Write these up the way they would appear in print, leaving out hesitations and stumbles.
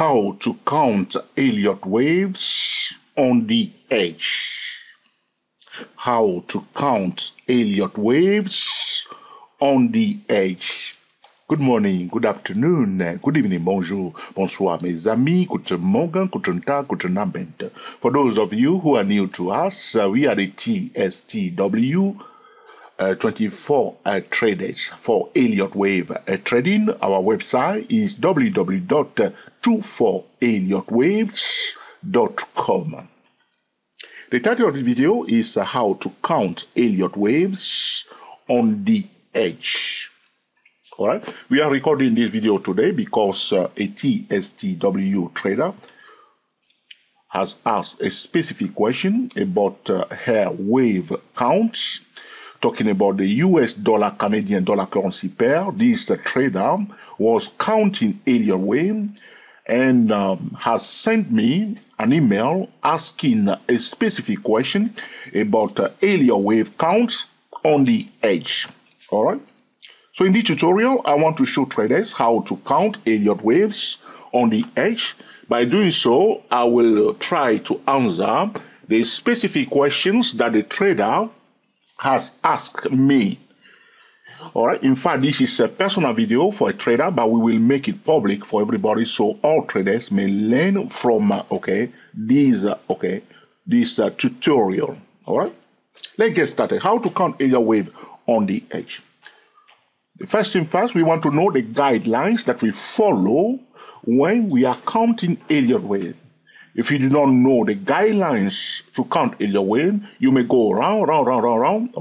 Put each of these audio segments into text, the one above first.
how to count Elliott waves on the edge. How to count Elliott waves on the edge. Good morning, good afternoon, good evening, bonjour, bonsoir, mes amis, guten Morgen, guten Tag, guten Abend. For those of you who are new to us, we are the TSTW24 traders for Elliott Wave trading. Our website is www.24elliottwaves.com. The title of this video is how to count Elliott waves on the edge. All right, we are recording this video today because a TSTW trader has asked a specific question about her wave counts, talking about the US dollar Canadian dollar currency pair. This trader was counting Elliott wave and has sent me an email asking a specific question about Elliott wave counts on the edge. All right. So in this tutorial, I want to show traders how to count Elliott waves on the edge. By doing so, I will try to answer the specific questions that the trader has asked me. All right. In fact, this is a personal video for a trader, but we will make it public for everybody, so all traders may learn from this tutorial. All right. Let's get started. How to count Elliott wave on the edge. First thing first, we want to know the guidelines that we follow when we are counting Elliott wave. If you do not know the guidelines to count Elliott wave, you may go round,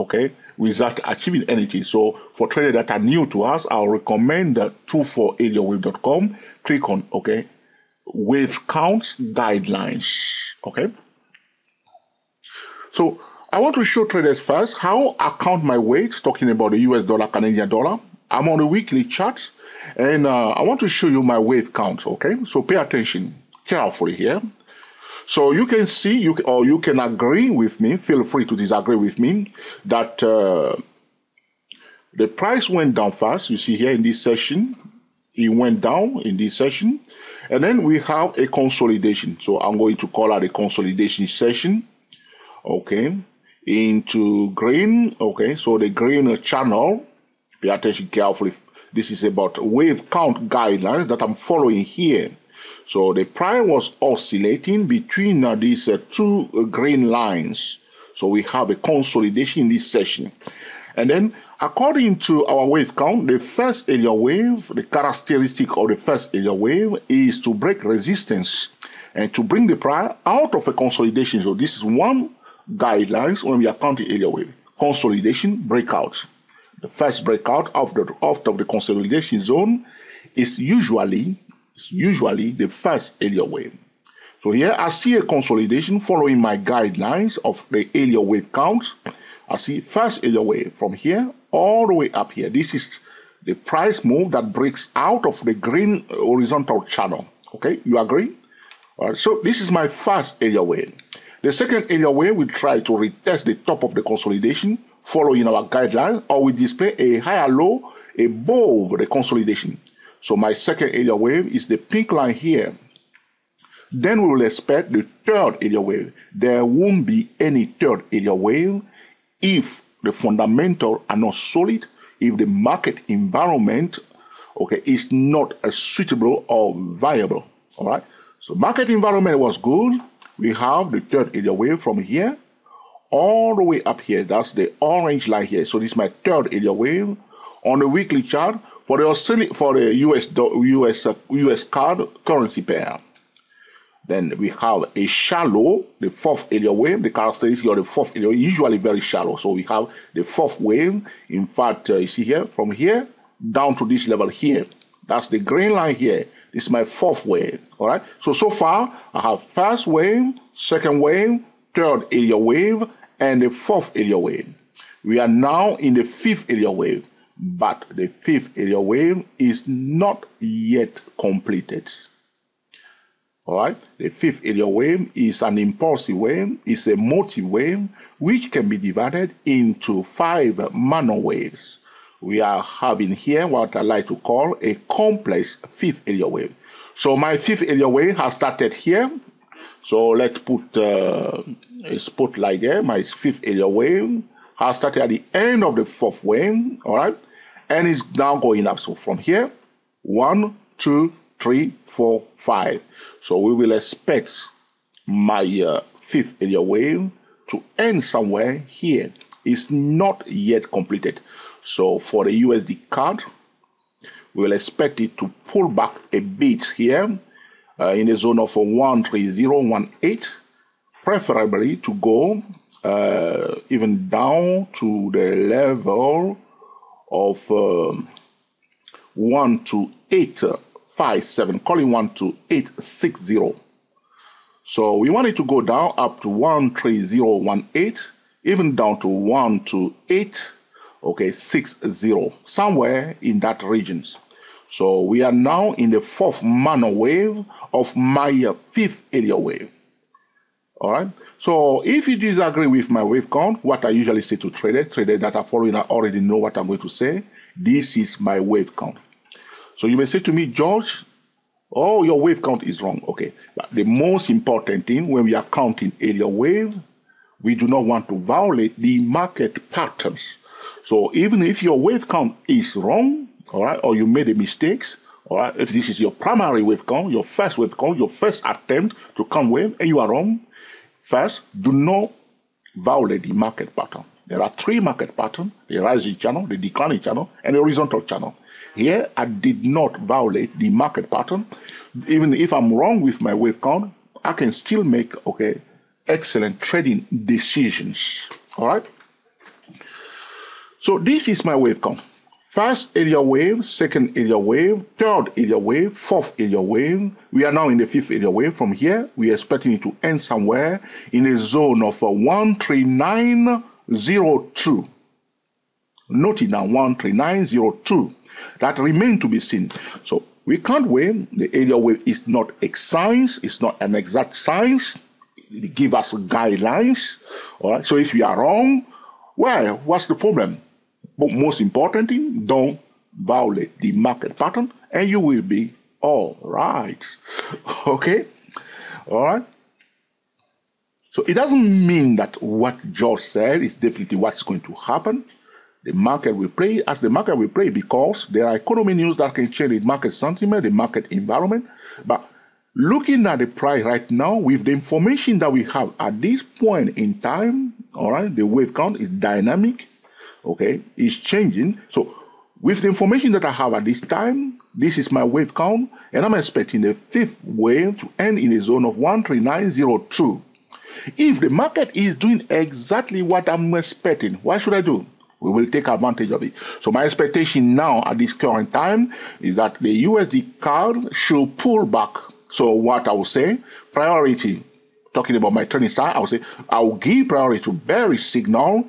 without achieving anything. So for traders that are new to us, I'll recommend 24elliottwaves.com. Click on wave counts guidelines. Okay. So I want to show traders first how I count my weights, talking about the US dollar, Canadian dollar. I'm on the weekly chart, and I want to show you my wave count, okay? So pay attention carefully here. So you can see, you can agree with me, feel free to disagree with me, that the price went down fast. You see here in this session, it went down in this session, and then we have a consolidation. So I'm going to call out a consolidation session, okay? Into green, okay, so the green channel, pay attention carefully. This is about wave count guidelines that I'm following here. So the price was oscillating between these two green lines. So we have a consolidation in this session. And then according to our wave count, the first Elliott wave, the characteristic of the first Elliott wave is to break resistance and to bring the price out of a consolidation. So this is one guidelines when we are counting Elliott wave: consolidation, breakout. The first breakout of the consolidation zone is usually the first Elliott wave. So here I see a consolidation following my guidelines of the Elliott wave count. I see first Elliott wave from here all the way up here. This is the price move that breaks out of the green horizontal channel. Okay, you agree? All right. So this is my first Elliott wave. The second Elliott wave will try to retest the top of the consolidation following our guidelines, or we display a higher low above the consolidation. So my second Elliott wave is the pink line here. Then we will expect the third Elliott wave. There won't be any third Elliott wave if the fundamentals are not solid, if the market environment is not suitable or viable. All right. So market environment was good. We have the third Elliott wave from here all the way up here. That's the orange line here. So this is my third Elliott wave on the weekly chart for the US CAD currency pair. Then we have a shallow, the fourth Elliott wave. The characteristic of the fourth Elliott wave is usually very shallow. So we have the fourth wave. In fact, you see here, from here down to this level here. That's the green line here. This is my fourth wave. All right. So far, I have first wave, second wave, third Elliott wave, and the fourth Elliott wave. We are now in the fifth Elliott wave, but the fifth Elliott wave is not yet completed. All right. The fifth Elliott wave is an impulsive wave, it's a motive wave, which can be divided into 5 minor waves. We are having here what I like to call a complex fifth Elliott wave. So my fifth Elliott wave has started here. So let's put a spotlight there. My fifth Elliott wave has started at the end of the fourth wave, all right? And it's now going up. So from here, 1, 2, 3, 4, 5. So we will expect my fifth Elliott wave to end somewhere here. It's not yet completed. So for the USD CAD, we will expect it to pull back a bit here in the zone of 13018, preferably to go even down to the level of 12857, call it 12860. So we want it to go down up to 13018, even down to 128. Okay, 60, somewhere in that regions. So we are now in the fourth minor wave of my fifth Elliott wave. All right. So if you disagree with my wave count, what I usually say to traders that are following already know what I'm going to say. This is my wave count. So you may say to me, George, oh, your wave count is wrong. Okay. But the most important thing when we are counting Elliott wave, we do not want to violate the market patterns. So even if your wave count is wrong, all right, or you made a mistake, all right, if this is your primary wave count, your first wave count, your first attempt to count wave, and you are wrong, first, do not violate the market pattern. There are three market patterns, the rising channel, the declining channel, and the horizontal channel. Here, I did not violate the market pattern. Even if I'm wrong with my wave count, I can still make, okay, excellent trading decisions, all right? So this is my wave count. First Elliott wave, second Elliott wave, third Elliott wave, fourth Elliott wave. We are now in the fifth Elliott wave. From here, we are expecting it to end somewhere in a zone of 13902. Note it now, 13902. That remains to be seen. So we can't wait. The Elliott wave is not a science. It's not an exact science. It gives us guidelines. All right. So if we are wrong, well, what's the problem? But most important thing, don't violate the market pattern and you will be all right. Okay? All right? So it doesn't mean that what George said is definitely what's going to happen. The market will play as the market will play because there are economy news that can change the market sentiment, the market environment. But looking at the price right now, with the information that we have at this point in time, all right, the wave count is dynamic. Okay, it's changing. So with the information that I have at this time, this is my wave count, and I'm expecting the fifth wave to end in a zone of 13902. If the market is doing exactly what I'm expecting, what should I do? We will take advantage of it. So my expectation now at this current time is that the USD CAD should pull back. So what I will say, priority, talking about my trading style, I will say I will give priority to bearish signal,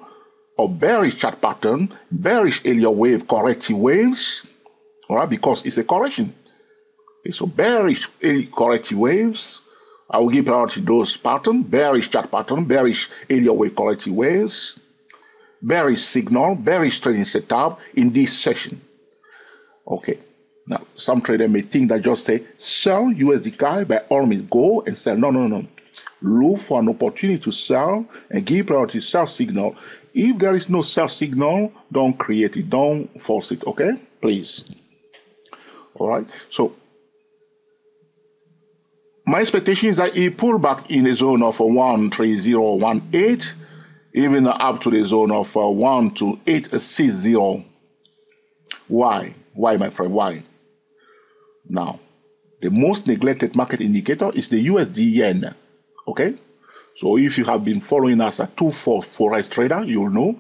or bearish chart pattern, bearish Elliott wave, corrective waves, all right, because it's a correction. Okay, so bearish corrective waves, I will give priority to those patterns, bearish chart pattern, bearish Elliott wave, corrective waves, bearish signal, bearish trading setup in this session. Okay, now some traders may think that just say, sell USD CAD, by all means go and sell. No, no, no. Look for an opportunity to sell and give priority sell signal. If there is no sell signal, don't create it, don't force it, okay? Please. All right, so my expectation is that it pull back in the zone of 13018, even up to the zone of 12860. Why? Why, my friend? Why? Now, the most neglected market indicator is the USD yen, okay? So if you have been following us at 24 Forex Trader, you'll know.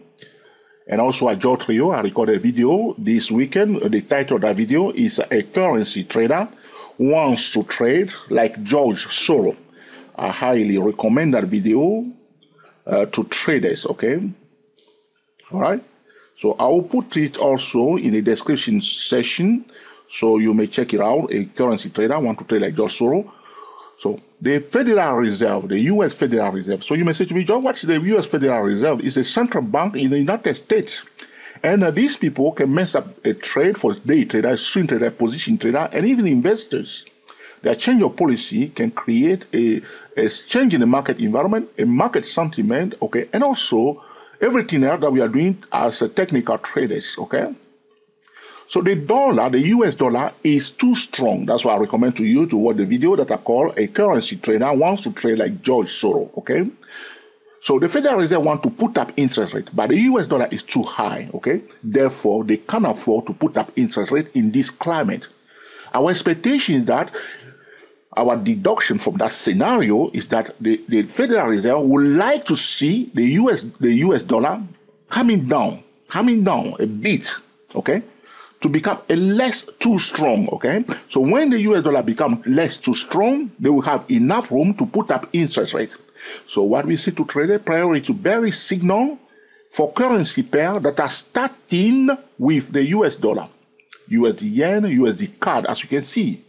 And also at George Trio, I recorded a video this weekend. The title of that video is A Currency Trader Wants to Trade Like George Soros. I highly recommend that video to traders, okay? All right. So I will put it also in the description section, so you may check it out. A Currency Trader Wants to Trade Like George Soros. So the Federal Reserve, the U.S. Federal Reserve. So you may say to me, John, what's the U.S. Federal Reserve? It's a central bank in the United States. And these people can mess up a trade for day trader, swing trader, position trader, and even investors. That change of policy can create a change in the market environment, a market sentiment, okay, and also everything else that we are doing as a technical traders, okay. So the dollar, the US dollar, is too strong. That's why I recommend to you to watch the video that I call "A Currency Trader Wants to Trade Like George Soros," okay. So the Federal Reserve want to put up interest rate, but the US dollar is too high, okay? Therefore, they can't afford to put up interest rate in this climate. Our expectation is that, our deduction from that scenario is that the Federal Reserve would like to see the US dollar coming down a bit, okay? To become a less too strong, okay? So when the US dollar becomes less too strong, they will have enough room to put up interest rate. So what we see to traders, priority to bearish signal for currency pair that are starting with the US dollar, USD yen, USD CAD, as you can see.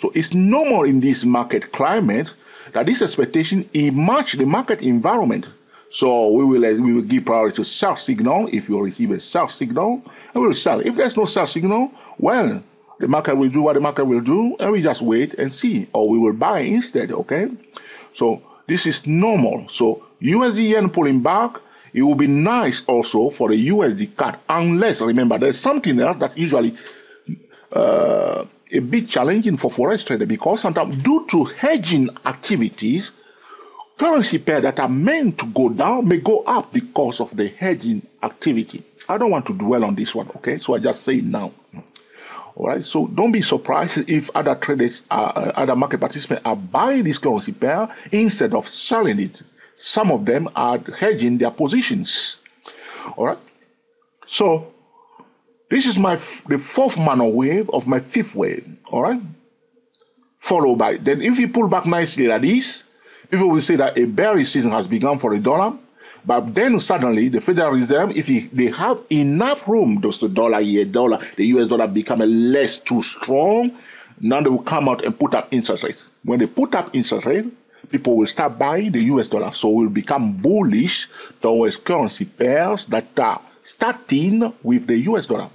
So it's normal in this market climate that this expectation emerges the market environment. So we will give priority to sell signal if you receive a sell signal, and we will sell. If there's no sell signal, well, the market will do what the market will do, and we just wait and see, or we will buy instead, okay? So this is normal. So USD yen pulling back, it will be nice also for the USD CAD, unless, remember, there's something else that usually a bit challenging for forex trader, because sometimes due to hedging activities, currency pair that are meant to go down may go up because of the hedging activity. I don't want to dwell on this one, okay? So I just say it now. All right, so don't be surprised if other traders, other market participants are buying this currency pair instead of selling it. Some of them are hedging their positions. All right, so this is the fourth minor wave of my fifth wave. All right, followed by then, if you pull back nicely like this, people will say that a bearish season has begun for the dollar. But then suddenly, the Federal Reserve, if they have enough room, does the dollar, the US dollar become a less too strong, now they will come out and put up interest rates. When they put up interest rate, people will start buying the US dollar. So we'll become bullish towards currency pairs that are starting with the US dollar.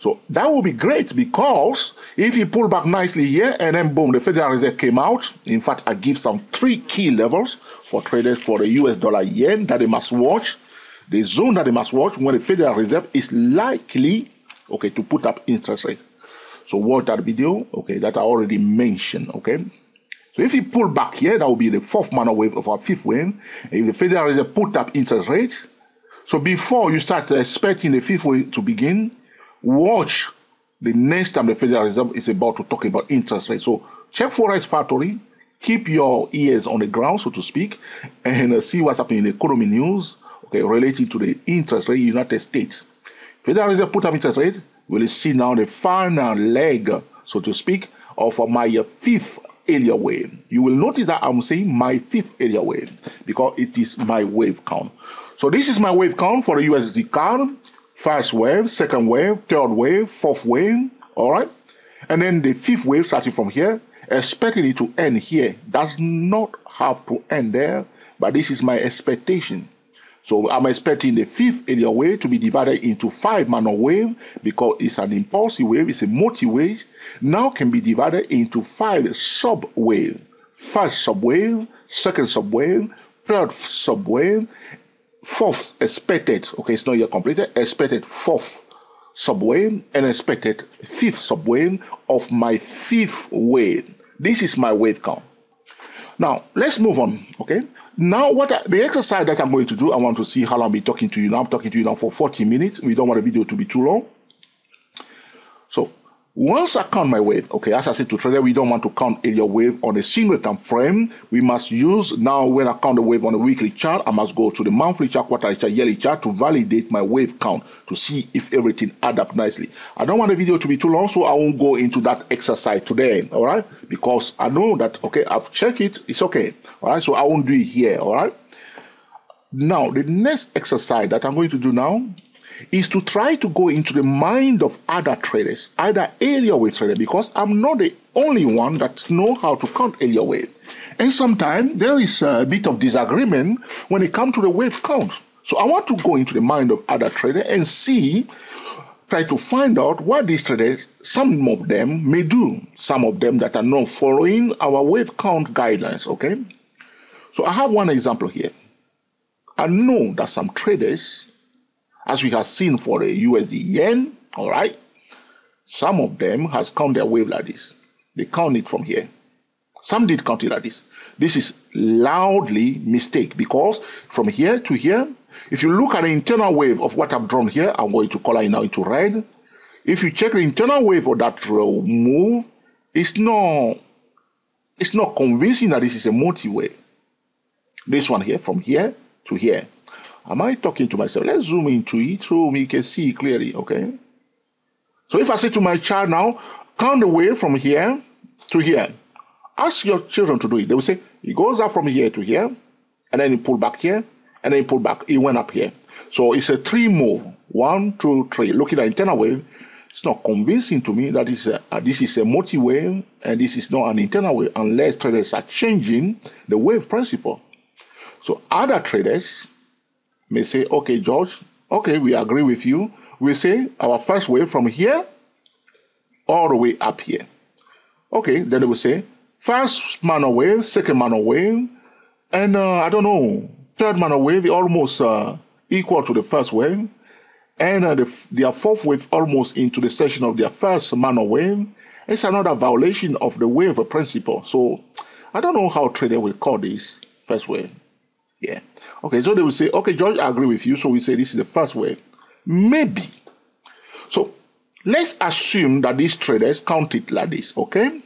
So that will be great, because if you pull back nicely here and then boom, the Federal Reserve came out. In fact, I give some three key levels for traders for the US dollar yen that they must watch, the zone that they must watch when the Federal Reserve is likely, okay, to put up interest rate. So watch that video, okay, that I already mentioned, okay. So if you pull back here, that will be the fourth minor wave of our fifth wave. If the Federal Reserve put up interest rate, so before you start expecting the fifth wave to begin, watch the next time the Federal Reserve is about to talk about interest rates. So check Forex Factory, keep your ears on the ground, so to speak, and see what's happening in the economy news, okay, relating to the interest rate in the United States. Federal Reserve put up interest rate, we'll see now the final leg, so to speak, of my fifth area wave. You will notice that I'm saying my fifth area wave because it is my wave count. So this is my wave count for the USD CAD. First wave, second wave, third wave, fourth wave, all right? And then the fifth wave starting from here, expecting it to end here. Does not have to end there, but this is my expectation. So I'm expecting the fifth area wave to be divided into five minor waves, because it's an impulsive wave, it's a multi-wave, now can be divided into five sub-waves. First sub-wave, second sub-wave, third sub-wave, fourth expected, okay, it's not yet completed, expected fourth subwave and expected fifth subwave of my fifth wave. This is my wave count. Now let's move on, okay. Now the exercise that I'm going to do, I want to see how long I'll be talking to you now. I'm talking to you now for 40 minutes. We don't want the video to be too long. So once I count my wave, okay, as I said to trader, we don't want to count area wave on a single time frame. We must use, now when I count the wave on a weekly chart, I must go to the monthly chart, quarterly chart, yearly chart to validate my wave count to see if everything adds up nicely. I don't want the video to be too long, so I won't go into that exercise today, all right? Because I know that, okay, I've checked it, it's okay, all right? So I won't do it here, all right? Now, the next exercise that I'm going to do now is to try to go into the mind of other traders, other area wave traders, because I'm not the only one that knows how to count area wave. And sometimes there is a bit of disagreement when it comes to the wave count. So I want to go into the mind of other traders and see try to find out what these traders, some of them may do, some of them that are not following our wave count guidelines, okay? So I have one example here. I know that some traders, as we have seen for a USD yen, all right, some of them has count their wave like this. They count it from here. Some did count it like this. This is loudly mistake because from here to here, if you look at the internal wave of what I've drawn here, I'm going to color it now into red. If you check the internal wave of that move, it's not convincing that this is a multi-wave. This one here, from here to here. Am I talking to myself? Let's zoom into it so we can see clearly, okay? So if I say to my child now, count the wave from here to here. Ask your children to do it. They will say, it goes up from here to here, and then you pull back here, and then you pull back. It went up here. So it's a three move. 1, 2, 3. Looking at internal wave, it's not convincing to me that this is a multi-wave, and this is not an internal wave, unless traders are changing the wave principle. So other traders may say, okay, George, okay, we agree with you. We say our first wave from here all the way up here. Okay, then they will say, first minor wave, second minor wave, and I don't know, third minor wave almost equal to the first wave, and their fourth wave almost into the section of their first minor wave. It's another violation of the wave principle. So I don't know how trader will call this first wave. Yeah. Okay, so they will say, okay, George, I agree with you. So we say this is the first wave. Maybe. So let's assume that these traders count it like this, okay?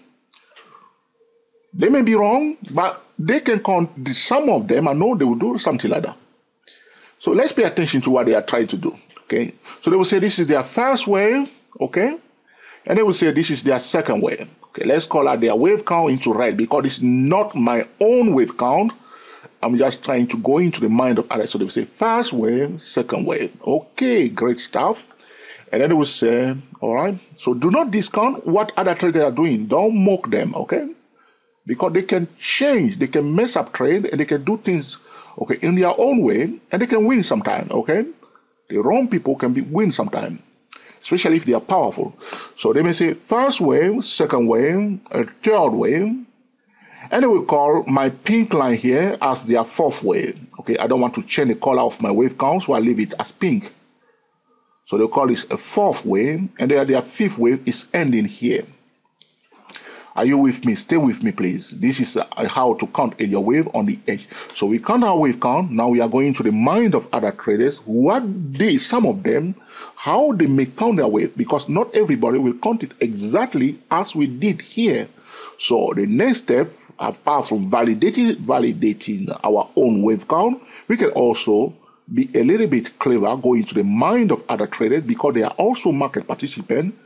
They may be wrong, but they can count, some of them, I know they will do something like that. So let's pay attention to what they are trying to do, okay? So they will say this is their first wave, okay? And they will say this is their second wave. Okay, let's call out their wave count into red because it's not my own wave count. I'm just trying to go into the mind of others. So they will say first wave, second wave. Okay, great stuff. And then they will say, all right, so do not discount what other traders are doing. Don't mock them, okay? Because they can change, they can mess up trade, and they can do things, okay, in their own way, and they can win sometime, okay? The wrong people can win sometime, especially if they are powerful. So they may say first wave, second wave, third wave. And they will call my pink line here as their fourth wave. Okay, I don't want to change the color of my wave count, so I leave it as pink. So they'll call this a fourth wave, and their fifth wave is ending here. Are you with me? Stay with me, please. This is how to count your wave on the edge. So we count our wave count. Now we are going to the mind of other traders. What they, some of them, how they may count their wave, because not everybody will count it exactly as we did here. So the next step, apart from validating our own wave count, we can also be a little bit clever, go into the mind of other traders because they are also market participants.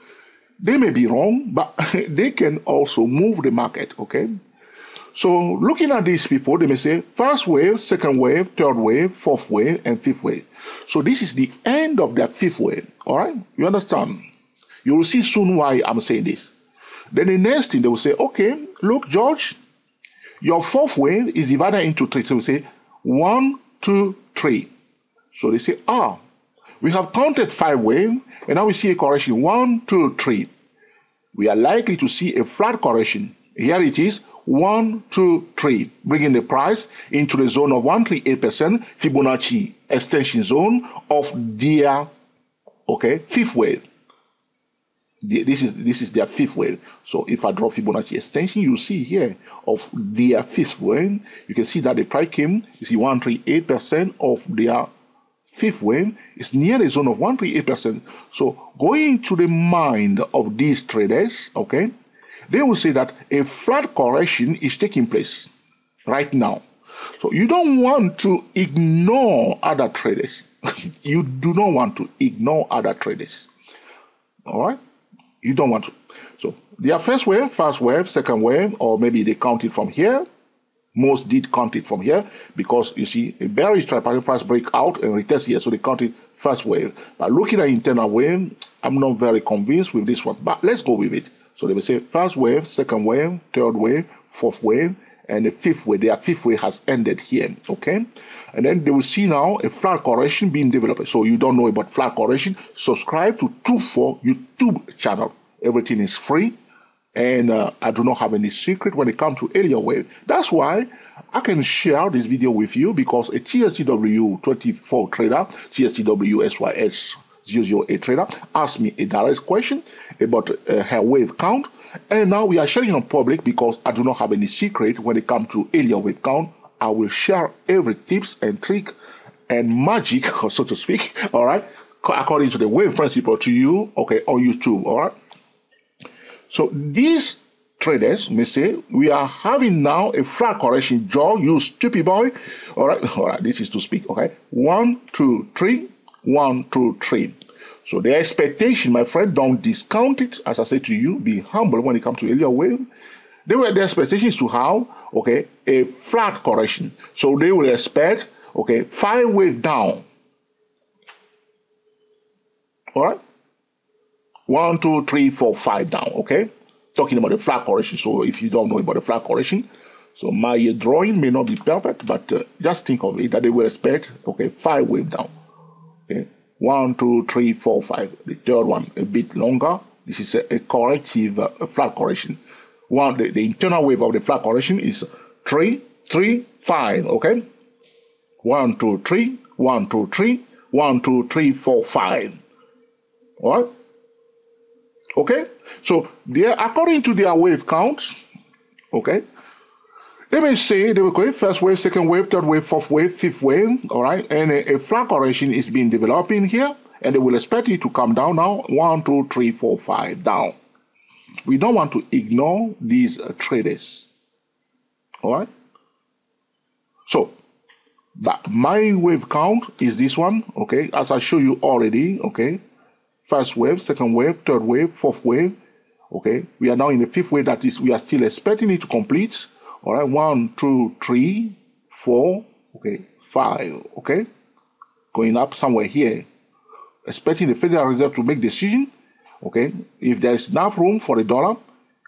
They may be wrong, but they can also move the market, okay? So looking at these people, they may say first wave, second wave, third wave, fourth wave, and fifth wave. So this is the end of their fifth wave, all right? You understand? You will see soon why I'm saying this. Then the next thing, they will say, okay, look, George, your fourth wave is divided into three. So we say 1, 2, 3. So they say, ah, we have counted 5 waves, and now we see a correction, 1, 2, 3. We are likely to see a flat correction. Here it is, 1, 2, 3, bringing the price into the zone of 138% Fibonacci extension zone of their, okay, fifth wave. This is their fifth wave. So if I draw Fibonacci extension, you see here of their fifth wave, you can see that the price came, you see 138% of their fifth wave is near the zone of 138%. So going to the mind of these traders, okay, they will say that a flat correction is taking place right now. So you don't want to ignore other traders. You do not want to ignore other traders. All right? You don't want to. So their first wave, first wave, second wave, or maybe they count it from here. Most did count it from here because you see a bearish tripartite price break out and retest here, so they counted first wave. But looking at internal wave, I'm not very convinced with this one, but let's go with it. So they will say first wave, second wave, third wave, fourth wave, and the fifth wave. Their fifth wave has ended here. Okay, and then they will see now a flat correction being developed. So you don't know about flat correction, subscribe to 24 YouTube channel. Everything is free, and I do not have any secret when it comes to Elliott Wave. That's why I can share this video with you, because a TSTW24 trader, TSTWSYS008 trader, asked me a direct question about her wave count, and now we are sharing on public because I do not have any secret when it comes to Elliott Wave count. I will share every tips and trick and magic, so to speak, all right, according to the wave principle to you, okay, on YouTube, all right. So these traders may say, we are having now a flat correction, George, you stupid boy, all right, this is to speak, okay, 1, 2, 3, 1, 2, 3. So the expectation, my friend, don't discount it. As I say to you, be humble when it comes to Elliott Wave. They were the expectations to have, okay, a flat correction. So they will expect, okay, 5 wave down. All right, 1, 2, 3, 4, 5 down. Okay, talking about the flat correction. So if you don't know about the flat correction, so my drawing may not be perfect, but just think of it that they will expect, okay, 5 wave down. Okay. 1, 2, 3, 4, 5. The third one a bit longer. This is a corrective flat correction. One, the internal wave of the flat correction is 3, 3, 5. Okay, 1, 2, 3, 1, 2, 3, 1, 2, 3, 4, 5. All right. Okay. So they are, according to their wave counts, okay, they may say they will call it first wave, second wave, third wave, fourth wave, fifth wave, all right, and a flat correction is being developed in here, and they will expect it to come down now, 1, 2, 3, 4, 5 down. We don't want to ignore these traders, all right. So, but my wave count is this one, okay, as I show you already, okay, first wave, second wave, third wave, fourth wave, okay, we are now in the fifth wave, that is, we are still expecting it to complete. All right, 1, 2, 3, 4, okay, 5, okay, going up somewhere here, expecting the Federal Reserve to make decision, okay, if there is enough room for the dollar,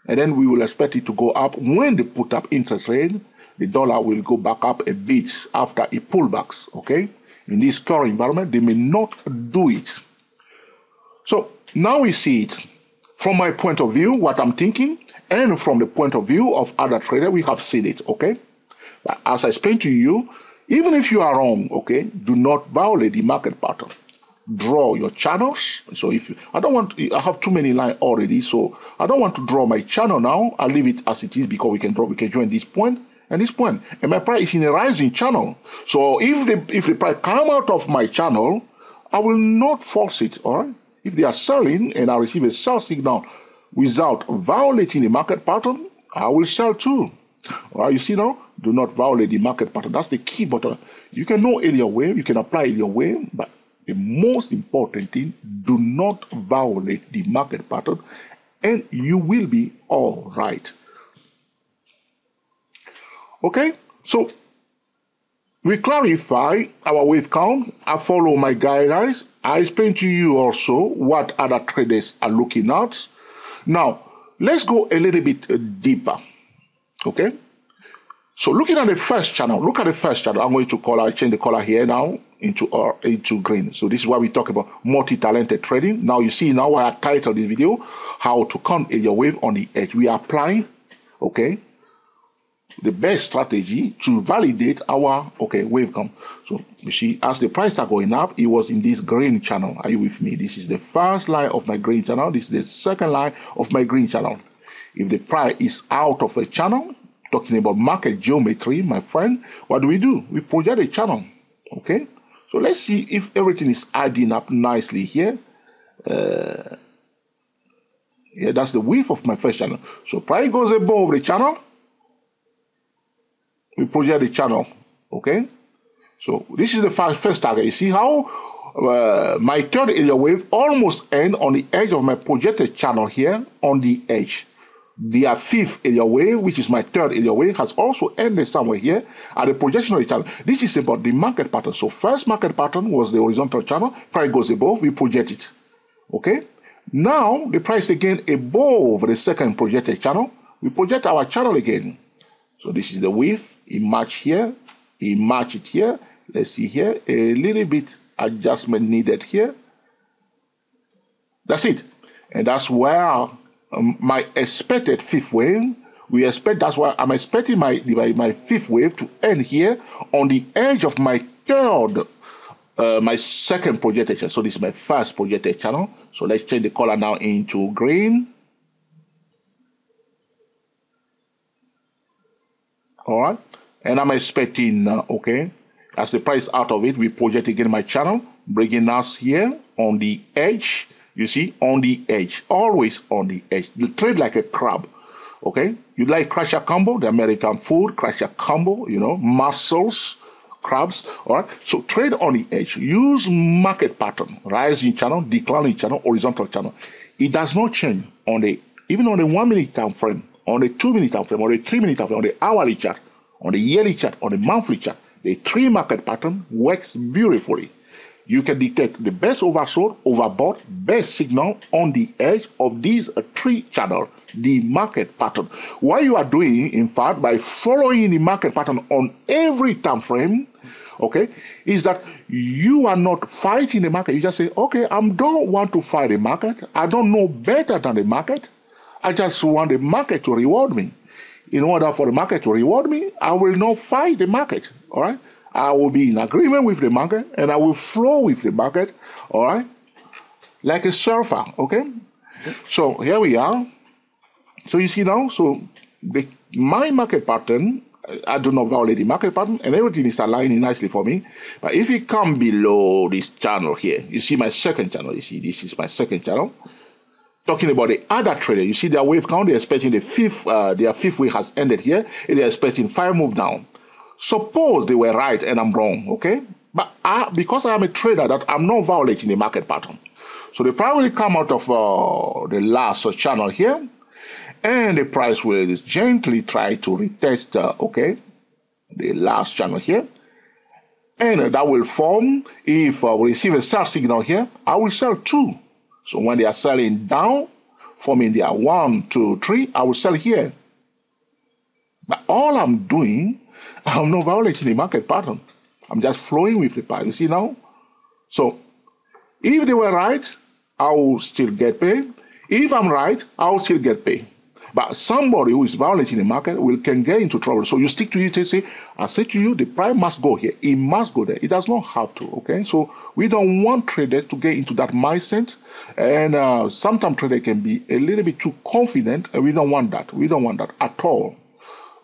and then we will expect it to go up. When they put up interest rate, the dollar will go back up a bit after it pullbacks, okay, in this current environment, they may not do it. So now we see it from my point of view, what I'm thinking, and from the point of view of other traders, we have seen it, okay? But as I explained to you, even if you are wrong, okay, do not violate the market pattern. Draw your channels. So if you, I have too many lines already, so I don't want to draw my channel now. I'll leave it as it is because we can join this point and this point. And my price is in a rising channel. So if the price come out of my channel, I will not force it, all right? If they are selling and I receive a sell signal, without violating the market pattern, I will sell too. All right, you see now, do not violate the market pattern. That's the key button. You can know Elliott Wave, you can apply Elliott Wave, but the most important thing, do not violate the market pattern, and you will be all right. Okay, so we clarify our wave count. I follow my guidelines. I explain to you also what other traders are looking at. Now, let's go a little bit deeper, okay? So looking at the first channel, look at the first channel. I'm going to change the color here now into green. So this is why we talk about multi-talented trading. Now you see now why I titled this video, how to count Elliott Wave on the edge. We apply, okay, the best strategy to validate our, okay, wave count. So you see, as the price start going up, it was in this green channel. Are you with me? This is the first line of my green channel. This is the second line of my green channel. If the price is out of a channel, talking about market geometry, my friend, what do? We project a channel, okay? So let's see if everything is adding up nicely here. Yeah, that's the width of my first channel. So price goes above the channel, we project the channel, okay? So this is the first target. You see how my third Elliott Wave almost end on the edge of my projected channel here, on the edge. The fifth Elliott Wave, which is my third Elliott Wave, has also ended somewhere here at the projection of the channel. This is about the market pattern. So first market pattern was the horizontal channel. Price goes above, we project it, okay? Now the price again above the second projected channel, we project our channel again. So this is the width, it match here, it match it here, Let's see here, a little bit adjustment needed here. That's it. And that's where my expected fifth wave, that's why I'm expecting my fifth wave to end here on the edge of my third, my second projected channel. So this is my first projected channel. So let's change the color now into green. All right. And I'm expecting, okay, as the price out of it, we project again my channel, bringing us here on the edge. You see, on the edge, always on the edge. You trade like a crab, okay? You like crusher combo, the American food, crusher combo, you know, mussels, crabs, all right? So trade on the edge. Use market pattern, rising channel, declining channel, horizontal channel. It does not change on the, even on the 1 minute time frame, on the 2 minute time frame, on the 3 minute time frame, on the hourly chart, on the yearly chart, on the monthly chart. The three market pattern works beautifully. You can detect the best oversold, overbought, best signal on the edge of these three channels, the market pattern. What you are doing, in fact, by following the market pattern on every time frame, okay, is that you are not fighting the market. You just say, okay, I don't want to fight the market. I don't know better than the market. I just want the market to reward me. In order for the market to reward me, I will not fight the market, all right? I will be in agreement with the market, and I will flow with the market, all right? Like a surfer, okay? So here we are. So you see now, so my market pattern, I do not violate the market pattern, and everything is aligning nicely for me. But if you come below this channel here, you see my second channel, you see this is my second channel. Talking about the other trader, you see their wave count, they're expecting the fifth, their fifth wave has ended here, and they're expecting five move down. Suppose they were right and I'm wrong, okay? But because I am a trader, that I'm not violating the market pattern. So they probably come out of the last channel here, and the price will just gently try to retest, okay, the last channel here. And that will form, if we receive a sell signal here, I will sell two. So when they are selling down, forming their 1, 2, 3, I will sell here. But all I'm doing, I'm not violating the market pattern. I'm just flowing with the pattern. You see now? So if they were right, I will still get paid. If I'm right, I will still get paid. But somebody who is violating the market can get into trouble. So you stick to it and say, I said to you, the price must go here. It must go there. It does not have to, okay? So we don't want traders to get into that mindset. And sometimes traders can be a little bit too confident, and we don't want that. We don't want that at all,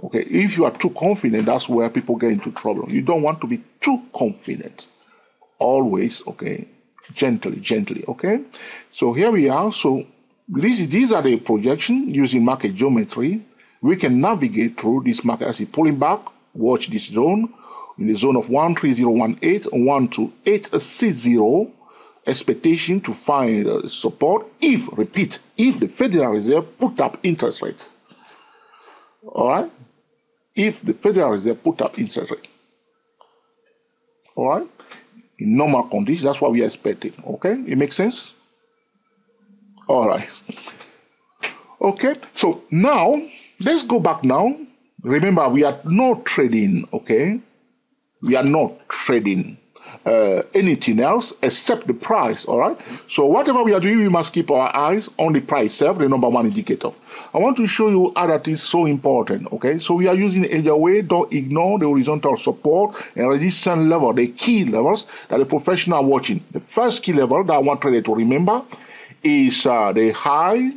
okay? If you are too confident, that's where people get into trouble. You don't want to be too confident. Always, okay? Gently, gently, okay? So here we are. So these are the projections using market geometry. We can navigate through this market. As it's pulling back, watch this zone. In the zone of 13018 and 12860, expectation to find support if, repeat, if the Federal Reserve put up interest rate. All right? If the Federal Reserve put up interest rate. All right? In normal conditions, that's what we are expecting. Okay? It makes sense? All right. Okay. So now let's go back now. Remember, we are not trading. Okay. We are not trading anything else except the price. All right. So whatever we are doing, we must keep our eyes on the price itself, the number one indicator. I want to show you how that is so important. Okay. So we are using either way. Don't ignore the horizontal support and resistance level, the key levels that the professional are watching. The first key level that I want traders to remember is the high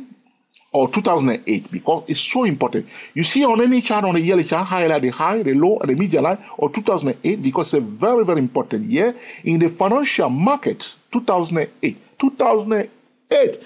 of 2008, because it's so important. You see on any chart, on the yearly chart, highlight the high, the low, and the median line of 2008, because it's a very, very important year in the financial market. 2008. 2008.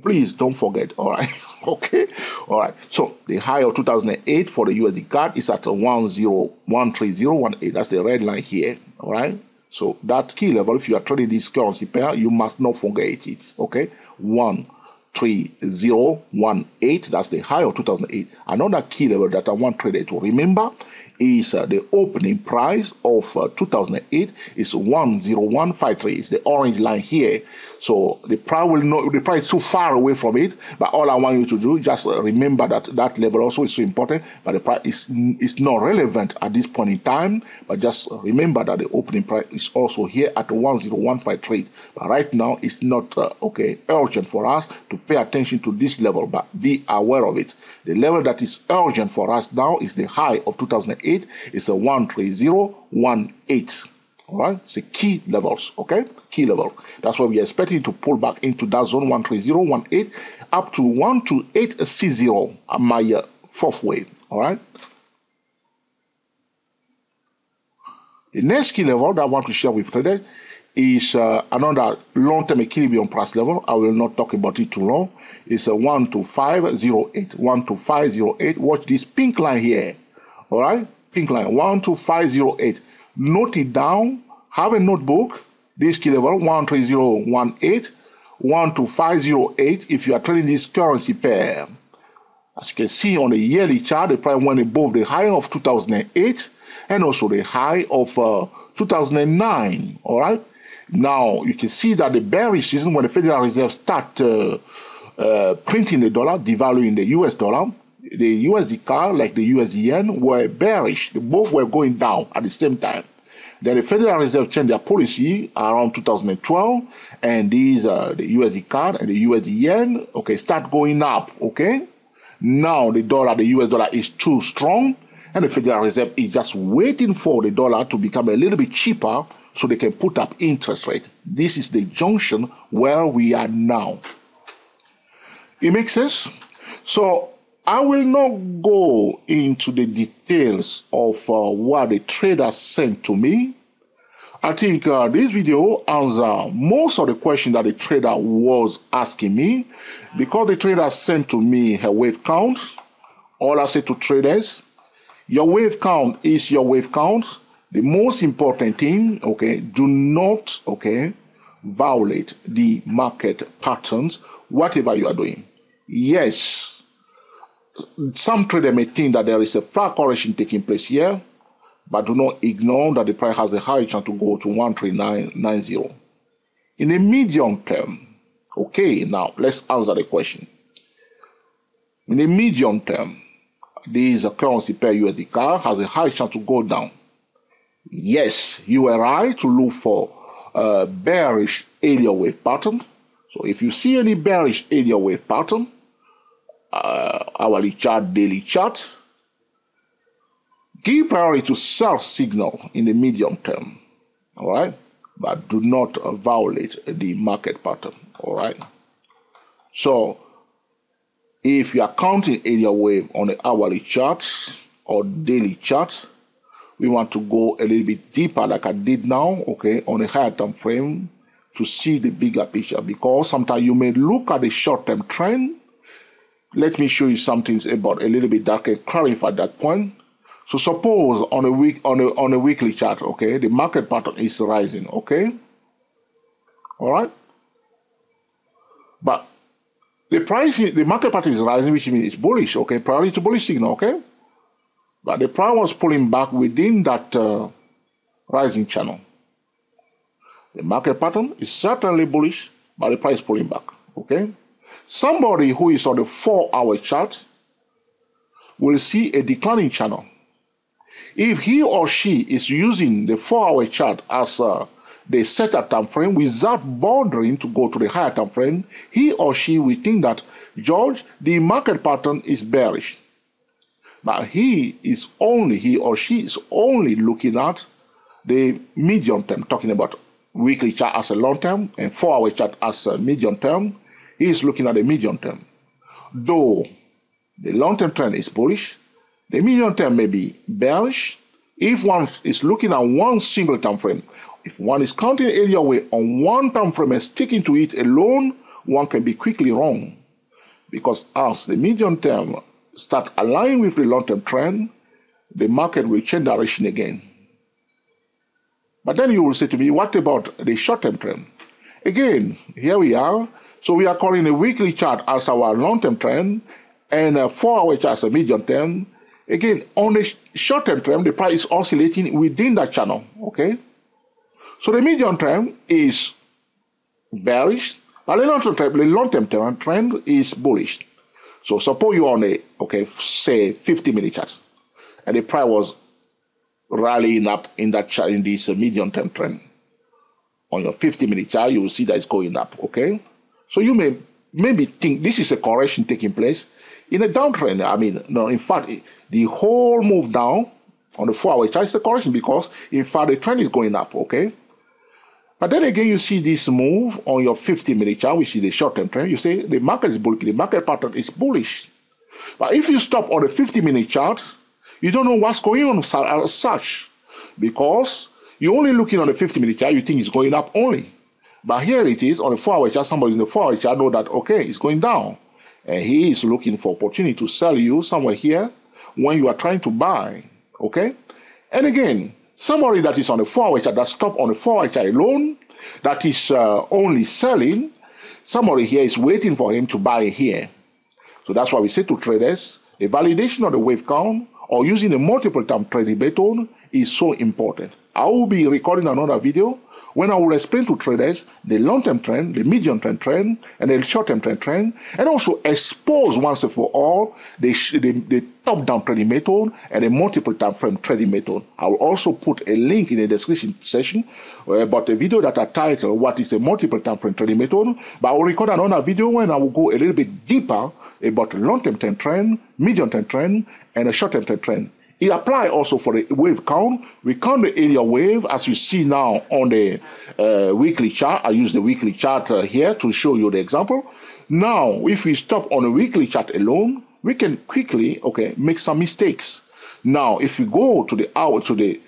Please don't forget. All right. Okay. All right. So the high of 2008 for the USD CAD is at 13018. That's the red line here. All right. So that key level, if you are trading this currency pair, you must not forget it. Okay, 13018. That's the high of 2008. Another key level that I want traders to remember is the opening price of 2008 is 10153. It's the orange line here. So the price will not, the price is too far away from it. But all I want you to do, just remember that that level also is so important. But the price is not relevant at this point in time. But just remember that the opening price is also here at 10153. But right now, it's not urgent for us to pay attention to this level. But be aware of it. The level that is urgent for us now is the high of 2008. It's a 13018. All right, it's the key levels, okay? Key level. That's why we are expecting to pull back into that zone 13018 up to 12860 on my fourth wave. All right. The next key level that I want to share with today is another long-term equilibrium price level. I will not talk about it too long. It's a 12508. 12508. Watch this pink line here. All right, pink line 12508. Note it down. Have a notebook. This key level 13018, 12508. If you are trading this currency pair, as you can see on the yearly chart, the price went above the high of 2008 and also the high of 2009. All right. Now you can see that the bearish season, when the Federal Reserve start printing the dollar, devaluing the US dollar, the USD CAD, like the USD yen, were bearish. They both were going down at the same time. Then the Federal Reserve changed their policy around 2012, and these the USD CAD and the USD yen, okay, start going up. Okay, now the dollar, the US dollar is too strong, and the Federal Reserve is just waiting for the dollar to become a little bit cheaper so they can put up interest rate. This is the junction where we are now. It makes sense. So I will not go into the details of what the trader sent to me. I think this video answers most of the questions that the trader was asking me, because the trader sent to me her wave count. All I say to traders, your wave count is your wave count. The most important thing, okay, do not, okay, violate the market patterns, whatever you are doing. Yes. Some traders may think that there is a flat correction taking place here, but do not ignore that the price has a high chance to go to 13990. In the medium term, okay, now let's answer the question. In the medium term, this currency pair USD CAD has a high chance to go down. Yes, you were right to look for a bearish Elliott wave pattern. So if you see any bearish Elliott wave pattern, hourly chart, daily chart, give priority to sell signal in the medium term, all right? But do not violate the market pattern, all right? So if you are counting area wave on the hourly chart or daily chart, we want to go a little bit deeper like I did now, okay, on a higher time frame to see the bigger picture, because sometimes you may look at the short-term trend. Let me show you something about a little bit that can clarify that point. So suppose on a weekly chart, okay, the market pattern is rising, okay, all right. But the price, the market pattern is rising, which means it's bullish, okay, priority to bullish signal, okay. But the price was pulling back within that rising channel. The market pattern is certainly bullish, but the price is pulling back, okay. Somebody who is on the 4-hour chart will see a declining channel. If he or she is using the 4-hour chart as the setup time frame without bothering to go to the higher time frame, he or she will think that, George, the market pattern is bearish. But he or she is only looking at the medium term, talking about weekly chart as a long term and 4-hour chart as a medium term. He is looking at the medium term. Though the long-term trend is bullish, the medium term may be bearish. If one is looking at one single time frame, if one is counting area wave on one time frame and sticking to it alone, one can be quickly wrong. Because as the medium term starts aligning with the long-term trend, the market will change direction again. But then you will say to me, what about the short-term trend? Again, here we are. So we are calling a weekly chart as our long-term trend and a 4-hour chart as a medium term. Again, on the short-term trend, the price is oscillating within that channel, okay? So the medium term is bearish, and the long-term trend is bullish. So suppose you're on a, okay, say 50-minute chart, and the price was rallying up in that chart, in this medium-term trend. On your 50-minute chart, you will see that it's going up, okay? So you may maybe think this is a correction taking place in a downtrend. I mean, no, in fact, the whole move down on the 4-hour chart is a correction because, in fact, the trend is going up, okay? But then again, you see this move on your 50-minute chart, which is the short-term trend. You say the market is bullish, the market pattern is bullish. But if you stop on the 50-minute chart, you don't know what's going on as such because you're only looking on the 50-minute chart, you think it's going up only. But here it is on the 4-hour chart, somebody in the 4-hour chart knows that, okay, it's going down. And he is looking for opportunity to sell you somewhere here when you are trying to buy, okay? And again, somebody that is on the 4-hour chart, that stopped on the 4-hour chart alone, that is only selling, somebody here is waiting for him to buy here. So that's why we say to traders, the validation of the wave count or using a multiple-time trading method is so important. I will be recording another video when I will explain to traders the long-term trend, the medium-term trend, and the short-term trend, and also expose once and for all the top-down trading method and the multiple time frame trading method. I will also put a link in the description section about a video that I titled "What is a multiple time frame trading method?" But I will record another video when I will go a little bit deeper about the long-term trend, medium-term trend, and the short-term trend. It applies also for the wave count. We count the area wave as you see now on the weekly chart. I use the weekly chart here to show you the example. Now, if we stop on the weekly chart alone, we can quickly, okay, make some mistakes. Now, if we go to the hour, to the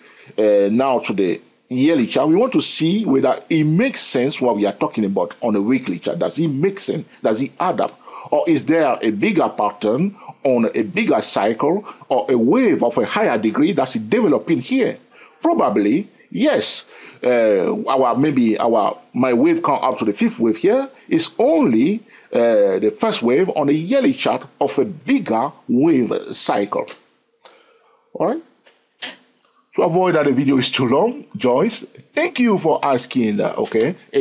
now to the yearly chart, we want to see whether it makes sense what we are talking about on the weekly chart. Does it make sense? Does it add up? Or is there a bigger pattern on a bigger cycle or a wave of a higher degree that's developing here? Probably, yes. My wave count up to the fifth wave here is only the first wave on a yearly chart of a bigger wave cycle. All right? To avoid that the video is too long, Joyce, thank you for asking a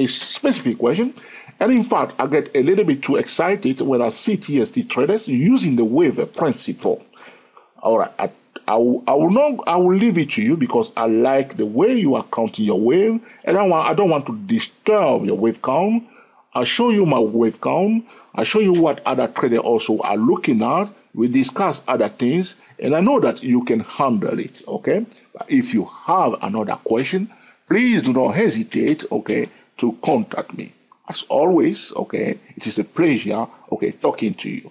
specific question. And in fact, I get a little bit too excited when I see TST traders using the wave principle. All right, I will leave it to you because I like the way you are counting your wave, and I don't want to disturb your wave count. I show you my wave count. I show you what other traders also are looking at. We discuss other things, and I know that you can handle it. Okay, but if you have another question, please do not hesitate. Okay, to contact me. As always, okay, it is a pleasure, okay, talking to you.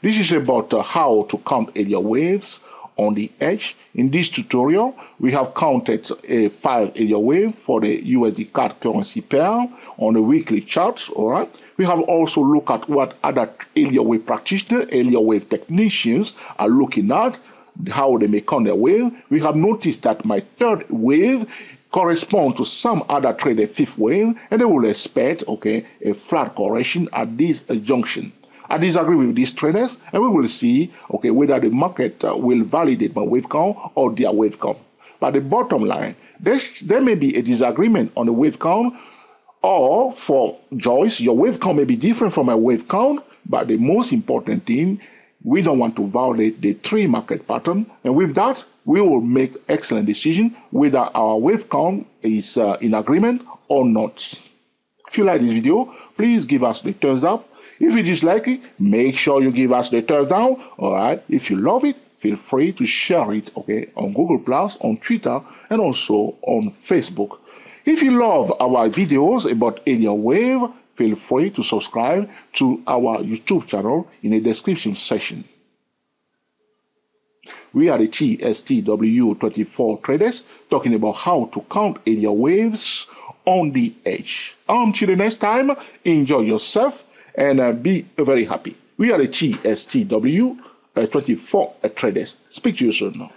This is about how to count area waves on the edge. In this tutorial, we have counted a 5 area wave for the USD CAD currency pair on the weekly charts, all right? We have also looked at what other area wave practitioners, area wave technicians are looking at, how they may count their wave. We have noticed that my third wave correspond to some other trade, a fifth wave, and they will expect, okay, a flat correction at this junction. I disagree with these traders, and we will see, okay, whether the market will validate my wave count or their wave count. But the bottom line, there may be a disagreement on the wave count, or for Joyce, your wave count may be different from my wave count, but the most important thing, we don't want to violate the three market pattern, and with that, we will make excellent decision whether our wave count is in agreement or not. If you like this video, please give us the thumbs up. If you dislike it, make sure you give us the thumbs down. All right. If you love it, feel free to share it. Okay, on Google+, on Twitter, and also on Facebook. If you love our videos about area wave, feel free to subscribe to our YouTube channel in the description section. We are the TSTW24 traders talking about how to count area waves on the edge. Until the next time, enjoy yourself and be very happy. We are the TSTW24 traders. Speak to you soon.